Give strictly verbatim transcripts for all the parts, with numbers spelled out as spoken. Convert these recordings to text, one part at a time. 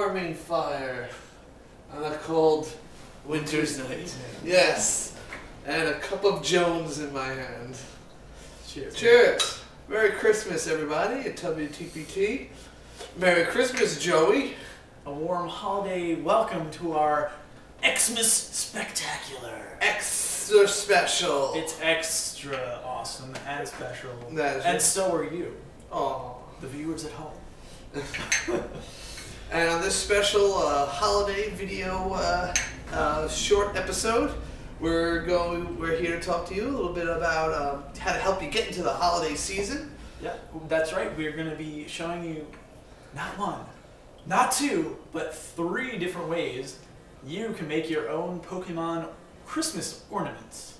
warming fire on a cold winter's night. Yes. And a cup of Jones in my hand. Cheers. Cheers. Merry Christmas, everybody, at W T P T. Merry Christmas, Joey. A warm holiday welcome to our Xmas Spectacular. Extra special. It's extra awesome and special. That's and right. So are you. Aww. The viewers at home. And on this special uh, holiday video uh, uh, short episode, we're going. We're here to talk to you a little bit about um, how to help you get into the holiday season. Yeah, that's right. We're going to be showing you not one, not two, but three different ways you can make your own Pokemon Christmas ornaments,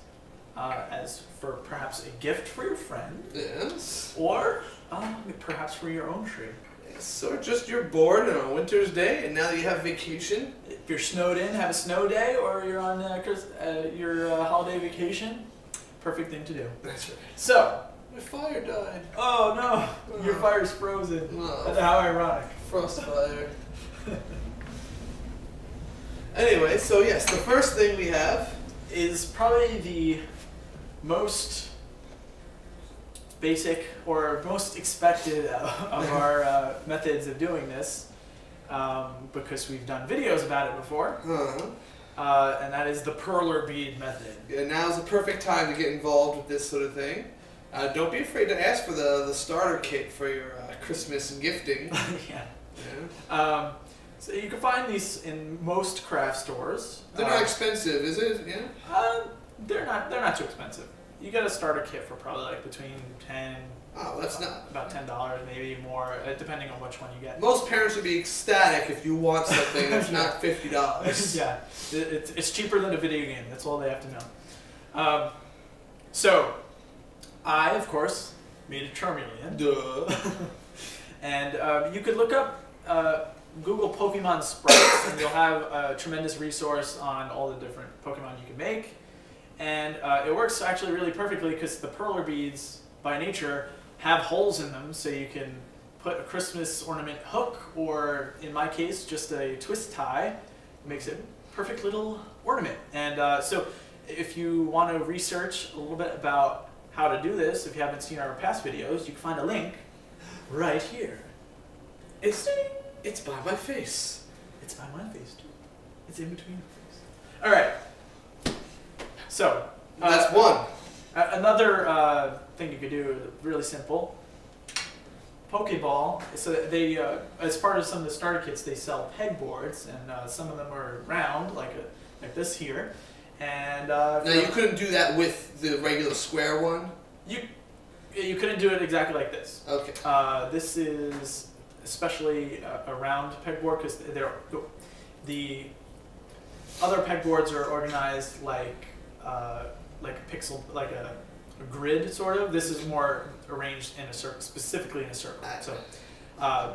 uh, as for perhaps a gift for your friend. Yes. Or um, perhaps for your own tree. Yes. Or just you're bored on a winter's day, and now that you have vacation. If you're snowed in, have a snow day, or you're on uh, Chris, uh, your uh, holiday vacation. Perfect thing to do. That's right. So. My fire died. Oh no! Oh. Your fire's frozen. Oh. How ironic. Frostfire. Anyway, so yes, the first thing we have is probably the most basic or most expected of our uh, methods of doing this, um, because we've done videos about it before, uh-huh. uh, and that is the perler bead method. Yeah, now's the perfect time to get involved with this sort of thing. Uh, don't be afraid to ask for the, the starter kit for your uh, Christmas and gifting. Yeah. Yeah. Um, So you can find these in most craft stores. They're not uh, expensive, is it? Yeah. Uh, they're not. They're not too expensive. You get a starter kit for probably like between ten. Oh, that's uh, not about ten dollars, maybe more, depending on which one you get. Most parents would be ecstatic if you want something that's not fifty dollars. Yeah, it, it's it's cheaper than a video game. That's all they have to know. Um, so, I of course made a Charmander. Duh. And um, you could look up. Uh, Google Pokemon sprites, and you'll have a tremendous resource on all the different Pokemon you can make. And uh, it works actually really perfectly because the perler beads, by nature, have holes in them, so you can put a Christmas ornament hook, or in my case, just a twist tie. It makes it a perfect little ornament. And uh, so if you want to research a little bit about how to do this, if you haven't seen our past videos, you can find a link right here. It's... It's by my face. It's by my face, too. It's in between your face. Alright. So. Uh, That's one. Another uh, thing you could do, really simple. Pokeball. So they, uh, as part of some of the starter kits, they sell pegboards, and uh, some of them are round, like a, like this here. And uh, now you couldn't do that with the regular square one? You, you couldn't do it exactly like this. Okay. Uh, this is... especially uh, around pegboard, because they're the other pegboards are organized like uh, like a pixel, like a, a grid sort of. This is more arranged in a circle, specifically in a circle. So uh,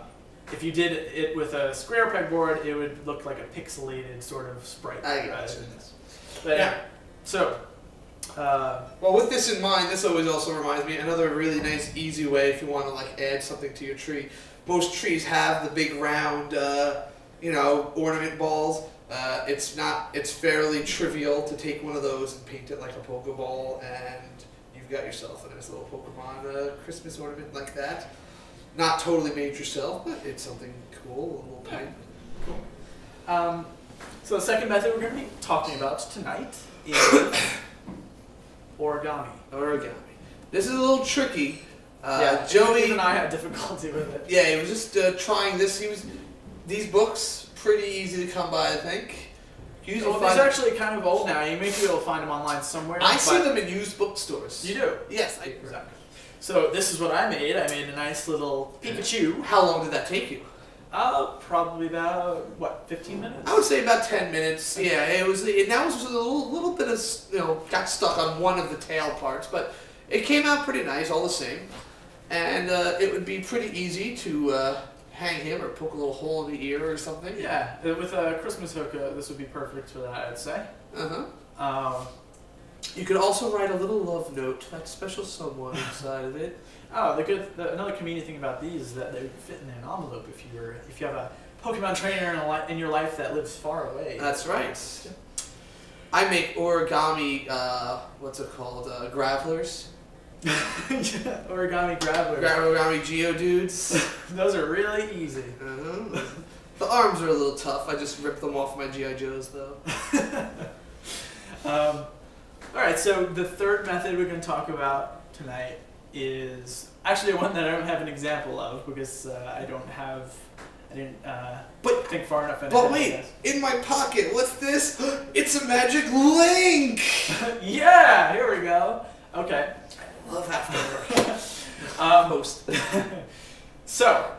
if you did it with a square pegboard, it would look like a pixelated sort of sprite. I got you. But yeah. So. Uh, well, with this in mind, this always also reminds me another really nice, easy way if you want to like add something to your tree. Most trees have the big round, uh, you know, ornament balls. Uh, it's not. It's fairly trivial to take one of those and paint it like a Pokeball, and you've got yourself a nice little Pokemon uh, Christmas ornament like that. Not totally made yourself, but it's something cool. A little paint. Cool. Um, so the second method we're going to be talking about tonight is origami. Origami. This is a little tricky. Uh, yeah, Joey and I had difficulty with it. Yeah, he was just uh, trying this. He was these books pretty easy to come by, I think. He's well, actually kind of old now. You may be able to find them online somewhere. I see them in used bookstores. You do? Yes, I do. Exactly. So this is what I made. I made a nice little Pikachu. How long did that take you? Uh, probably about what, fifteen minutes? I would say about ten minutes. Okay. Yeah, it was. It now was just a little, little bit of you know got stuck on one of the tail parts, but it came out pretty nice all the same. And uh, it would be pretty easy to uh, hang him or poke a little hole in the ear or something. Yeah, with a Christmas hook, uh, this would be perfect for that, I'd say. Uh huh. Um, you could also write a little love note to that special someone inside of it. Oh, the good. The, another convenient thing about these is that they would fit in an envelope if you were if you have a Pokemon trainer in, a li in your life that lives far away. That's right. I make origami, uh, what's it called, uh, gravelers. Yeah, origami gravelers. Origami Geodudes. Those are really easy. Uh-huh. The arms are a little tough. I just ripped them off my G I Joes, though. um, Alright, so the third method we're going to talk about tonight is actually one that I don't have an example of because uh, I don't have... I didn't uh, but, think far enough. But wait, in my pocket, what's this? It's a magic link! Yeah, here we go. Okay. I love after um, Post. So,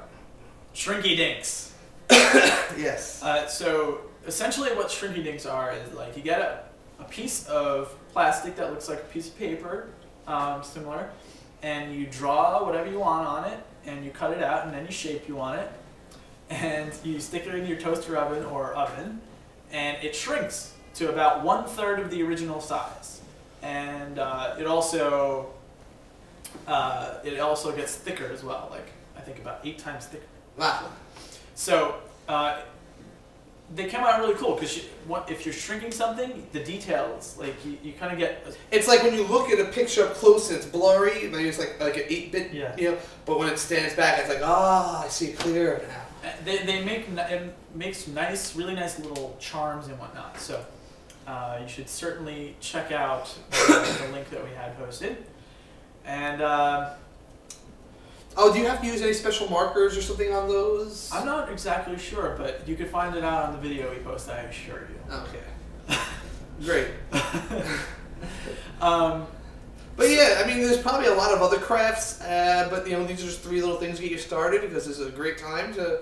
shrinky dinks. Yes. Uh, so, essentially what shrinky dinks are is like you get a, a piece of plastic that looks like a piece of paper, um, similar, and you draw whatever you want on it, and you cut it out in any shape you want it. And you stick it in your toaster oven or oven, and it shrinks to about one-third of the original size. And uh, it also uh, it also gets thicker as well, like I think about eight times thicker. Wow. So uh, they come out really cool, because you, if you're shrinking something, the details, like you, you kind of get... It's like when you look at a picture up close and it's blurry, and then it's like, like an eight-bit, yeah. You know, but when it stands back, it's like, ah, oh, I see clearer now. They, they make it makes nice, really nice little charms and whatnot. So uh, you should certainly check out the, the link that we had posted. And uh, oh, do you have to use any special markers or something on those? I'm not exactly sure, but you can find it out on the video we post. I assure you. Okay. Great. um, But yeah, I mean, there's probably a lot of other crafts, uh, but you know, these are just three little things to get you started because this is a great time to,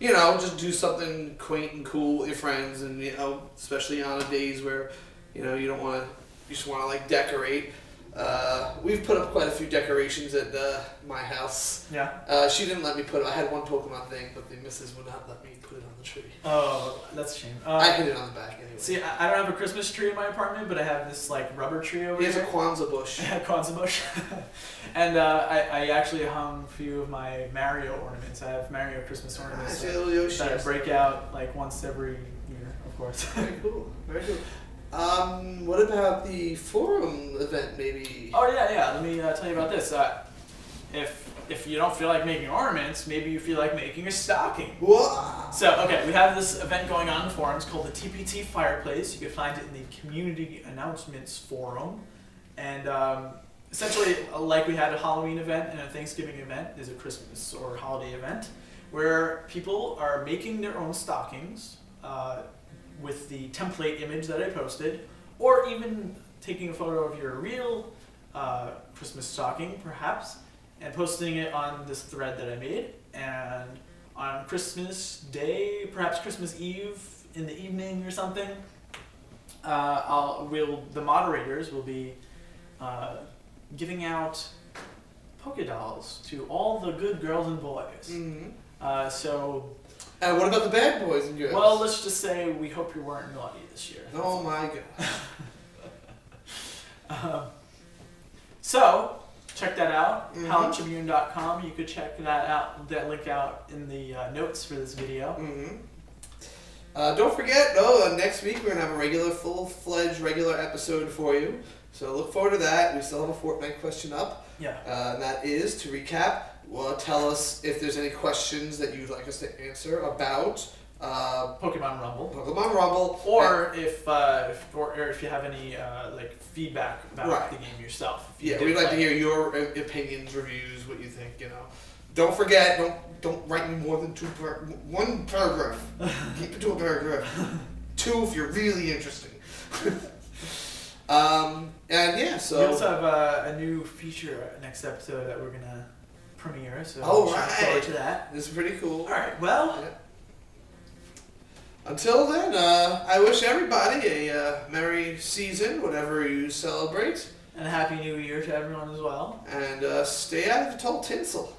you know, just do something quaint and cool with your friends, and you know, especially on the days where, you know, you don't want to, you just want to like decorate. Uh, we've put up quite a few decorations at uh, my house. Yeah. Uh, she didn't let me put. I had one Pokemon thing, but the missus would not let me put it on the tree. Oh, that's a shame. Uh, I hit it on the back anyway. See, I don't have a Christmas tree in my apartment, but I have this like rubber tree over here. It's a Kwanzaa bush. Kwanzaa bush. And uh, I, I actually hung a few of my Mario ornaments. I have Mario Christmas ornaments ah, so that I break out like once every year, of course. Very cool. Very cool. Um, what about the forum event, maybe? Oh, yeah, yeah. Let me uh, tell you about this. Uh, if if you don't feel like making ornaments, maybe you feel like making a stocking. Whoa. So, okay, we have this event going on in the forums called the T P T Fireplace. You can find it in the Community Announcements Forum. And um, essentially, like we had a Halloween event and a Thanksgiving event, there's a Christmas or holiday event, where people are making their own stockings, uh, with the template image that I posted, or even taking a photo of your real uh, Christmas stocking, perhaps, and posting it on this thread that I made. And on Christmas Day, perhaps Christmas Eve in the evening or something, uh, I'll, we'll, the moderators will be uh, giving out Poke dolls to all the good girls and boys. Mm-hmm. uh, so. And what about the bad boys and girls? Well, let's just say we hope you weren't naughty this year. Oh my god. um, so, check that out. Mm-hmm. pallet tribune dot com. You could check that out, that link out in the uh, notes for this video. Mm-hmm. uh, don't forget, oh, uh, next week we're going to have a regular, full-fledged, regular episode for you. So look forward to that. We still have a Fortnite question up. Yeah. Uh, and that is, to recap... Well, tell us if there's any questions that you'd like us to answer about uh, Pokemon Rumble. Pokemon Rumble, or and, if, uh, if or, or if you have any uh, like feedback about right. the game yourself. If you yeah, we'd like to hear your opinions, reviews, what you think. You know, don't forget, don't don't write me more than two par one paragraph. Keep it to a paragraph. Two if you're really interesting. um, and yeah, so we also have uh, a new feature next episode that we're gonna. Premiere, so all right. Forward to that. This is pretty cool. All right, well. Yeah. Until then, uh, I wish everybody a uh, merry season, whatever you celebrate. And a happy new year to everyone as well. And uh, stay out of the tall tinsel.